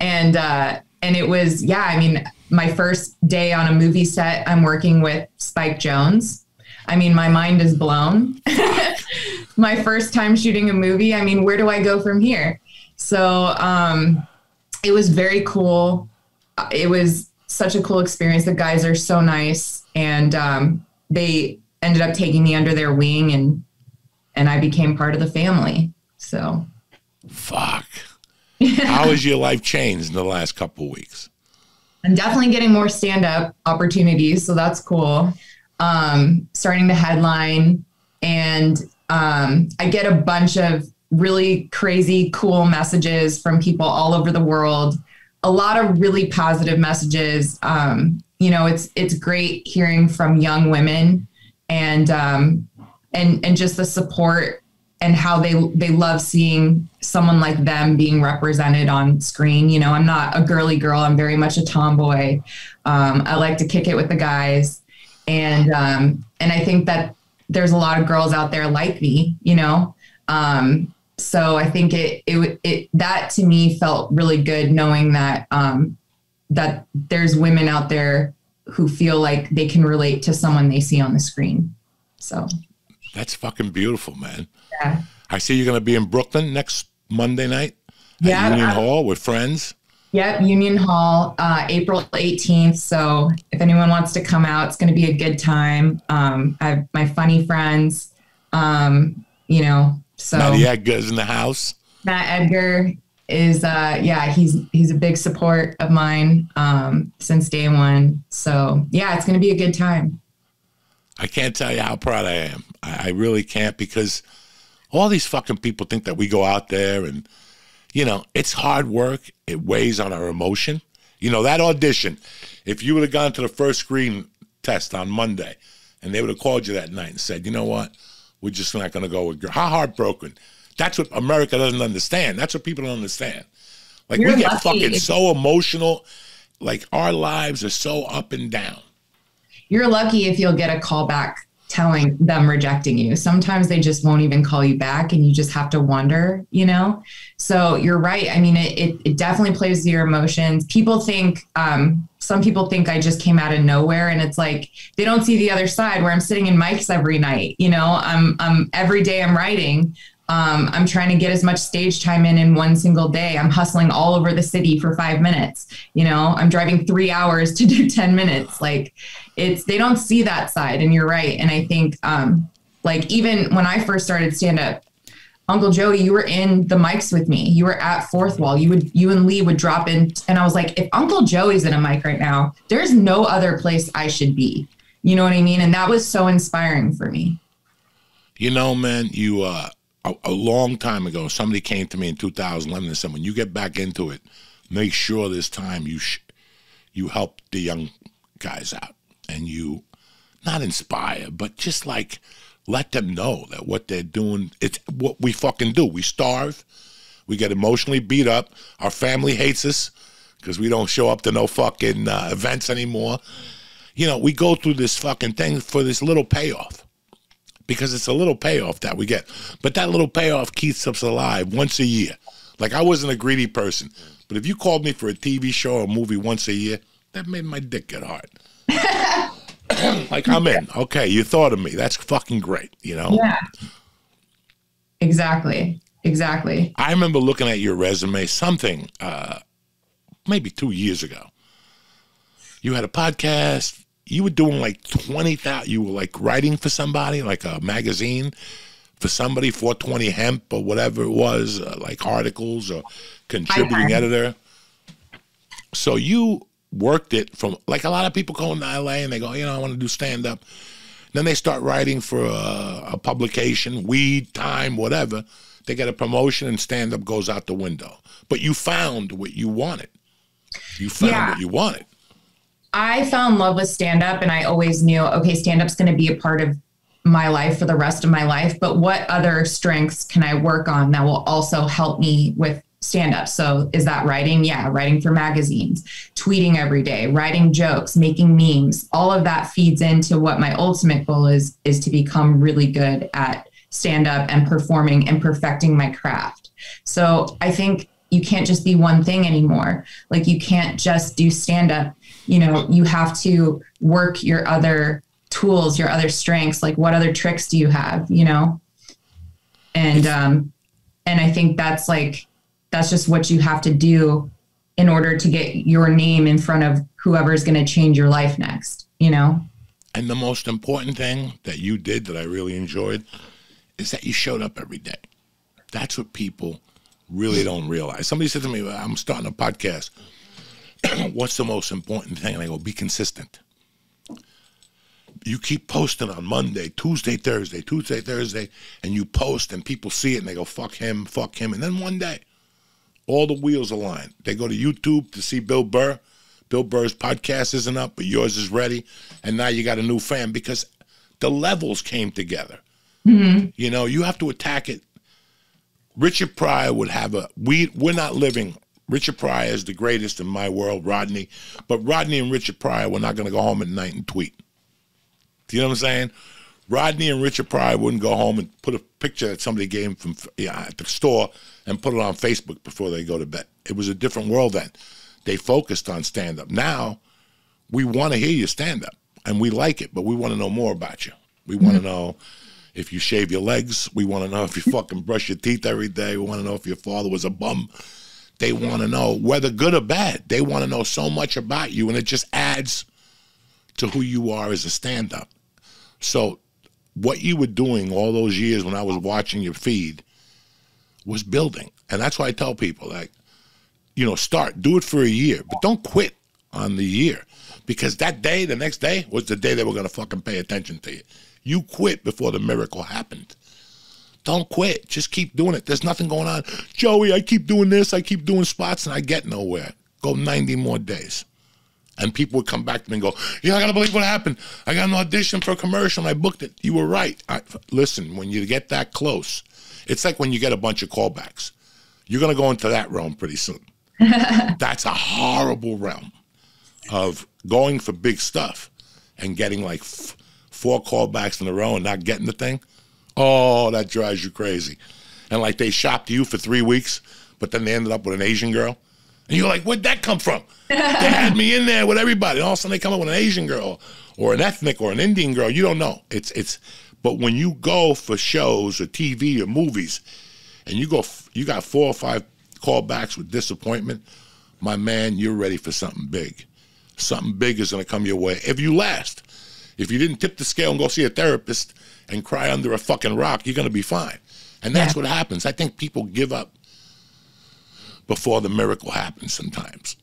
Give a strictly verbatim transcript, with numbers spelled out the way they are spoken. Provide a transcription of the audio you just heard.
And, uh, and it was, yeah, I mean, my first day on a movie set, I'm working with Spike Jones. I mean, my mind is blown. My first time shooting a movie. I mean, where do I go from here? So, um, it was very cool. It was such a cool experience. The guys are so nice. And, um, they ended up taking me under their wing, and, and I became part of the family. So. Fuck. How has your life changed in the last couple of weeks? I'm definitely getting more stand-up opportunities, so that's cool. Um, starting to headline, and um, I get a bunch of really crazy, cool messages from people all over the world. A lot of really positive messages. Um, you know, it's it's great hearing from young women, and um, and and just the support and how they they love seeing someone like them being represented on screen. You know, I'm not a girly girl. I'm very much a tomboy. Um, I like to kick it with the guys. And, um, and I think that there's a lot of girls out there like me, you know? Um, so I think it, it, it, that to me felt really good, knowing that, um, that there's women out there who feel like they can relate to someone they see on the screen. So that's fucking beautiful, man. Yeah. I see you're going to be in Brooklyn next Monday night at yeah, Union I, Hall with friends. Yep, Union Hall, uh, April eighteenth. So if anyone wants to come out, it's going to be a good time. Um, I have my funny friends, um, you know. So Matt Edgar's in the house. Matt Edgar is, uh, yeah, he's he's a big support of mine um, since day one. So yeah, it's going to be a good time. I can't tell you how proud I am. I, I really can't, because all these fucking people think that we go out there and, you know, it's hard work. It weighs on our emotion. You know, that audition, if you would have gone to the first screen test on Monday and they would have called you that night and said, you know what, we're just not going to go with you. How heartbroken. That's what America doesn't understand. That's what people don't understand. Like, You're we get lucky. fucking so emotional. Like, our lives are so up and down. You're lucky if you'll get a call back telling them rejecting you. Sometimes they just won't even call you back, and you just have to wonder, you know? So you're right. I mean, it, it, it definitely plays to your emotions. People think, um, some people think I just came out of nowhere, and it's like, they don't see the other side where I'm sitting in mics every night. You know, I'm, I'm every day I'm writing. Um, I'm trying to get as much stage time in in one single day. I'm hustling all over the city for five minutes. You know, I'm driving three hours to do ten minutes. Like, it's, they don't see that side, and you're right. And I think, um, like, even when I first started stand up, Uncle Joey, you were in the mics with me. You were at Fourth Wall. You would, you and Lee would drop in. And I was like, if Uncle Joey's in a mic right now, there's no other place I should be. You know what I mean? And that was so inspiring for me. You know, man, you, uh, A, a long time ago, somebody came to me in two thousand eleven and said, when you get back into it, make sure this time you sh you help the young guys out, and you not inspire, but just like let them know that what they're doing, it's what we fucking do. We starve. We get emotionally beat up. Our family hates us because we don't show up to no fucking uh, events anymore. You know, we go through this fucking thing for this little payoff. Because it's a little payoff that we get. But that little payoff keeps us alive once a year. Like, I wasn't a greedy person, but if you called me for a T V show or a movie once a year, that made my dick get hard. Like, I'm in. Okay, you thought of me. That's fucking great, you know? Yeah. Exactly. Exactly. I remember looking at your resume, something, uh, maybe two years ago. You had a podcast. You were doing like twenty thousand, you were like writing for somebody, like a magazine for somebody, four twenty Hemp or whatever it was, uh, like articles or contributing editor. So you worked it from, like, a lot of people go into L A and they go, you know, I want to do stand-up. Then they start writing for a, a publication, Weed, Time, whatever. They get a promotion and stand-up goes out the window. But you found what you wanted. You found yeah. what you wanted. I fell in love with stand-up, and I always knew, okay, stand-up's going to be a part of my life for the rest of my life, but what other strengths can I work on that will also help me with stand-up? So is that writing? Yeah, writing for magazines, tweeting every day, writing jokes, making memes. All of that feeds into what my ultimate goal is, is to become really good at stand-up and performing and perfecting my craft. So I think you can't just be one thing anymore. Like, you can't just do stand up. You know, you have to work your other tools, your other strengths. Like, what other tricks do you have, you know? And, um, and I think that's like, that's just what you have to do in order to get your name in front of whoever's going to change your life next, you know? And the most important thing that you did that I really enjoyed is that you showed up every day. That's what people really don't realize. Somebody said to me, I'm starting a podcast. What's the most important thing? And I go, be consistent. You keep posting on Monday, Tuesday, Thursday, Tuesday, Thursday, and you post and people see it and they go, fuck him, fuck him. And then one day, all the wheels align. They go to YouTube to see Bill Burr. Bill Burr's podcast isn't up, but yours is ready. And now you got a new fan because the levels came together. Mm-hmm. You know, you have to attack it. Richard Pryor would have a, we, we're not living, Richard Pryor is the greatest in my world, Rodney. But Rodney and Richard Pryor were not going to go home at night and tweet. Do you know what I'm saying? Rodney and Richard Pryor wouldn't go home and put a picture that somebody gave him from, yeah, at the store and put it on Facebook before they go to bed. It was a different world then. They focused on stand-up. Now, we want to hear your stand-up, and we like it, but we want to know more about you. We want to know if you shave your legs. We want to know if you fucking brush your teeth every day. We want to know if your father was a bum. They want to know whether good or bad. They want to know so much about you, and it just adds to who you are as a stand-up. So what you were doing all those years when I was watching your feed was building. And that's why I tell people, like, you know, start, do it for a year, but don't quit on the year, because that day, the next day, was the day they were going to fucking pay attention to you. You quit before the miracle happened. Don't quit. Just keep doing it. There's nothing going on. Joey, I keep doing this. I keep doing spots, and I get nowhere. Go ninety more days. And people would come back to me and go, you're not going to believe what happened. I got an audition for a commercial, and I booked it. You were right. I, listen, when you get that close, it's like when you get a bunch of callbacks. You're going to go into that realm pretty soon. That's a horrible realm of going for big stuff and getting like f four callbacks in a row and not getting the thing. Oh, that drives you crazy. And like they shopped you for three weeks, but then they ended up with an Asian girl. And you're like, where'd that come from? They had me in there with everybody. And all of a sudden they come up with an Asian girl or an ethnic or an Indian girl. You don't know. It's, it's, but when you go for shows or T V or movies and you go, you got four or five callbacks with disappointment, my man, you're ready for something big. Something big is going to come your way if you last. If you didn't tip the scale and go see a therapist and cry under a fucking rock, you're going to be fine. And that's yeah. what happens. I think people give up before the miracle happens sometimes.